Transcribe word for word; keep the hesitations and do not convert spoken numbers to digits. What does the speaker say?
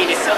いいですよ。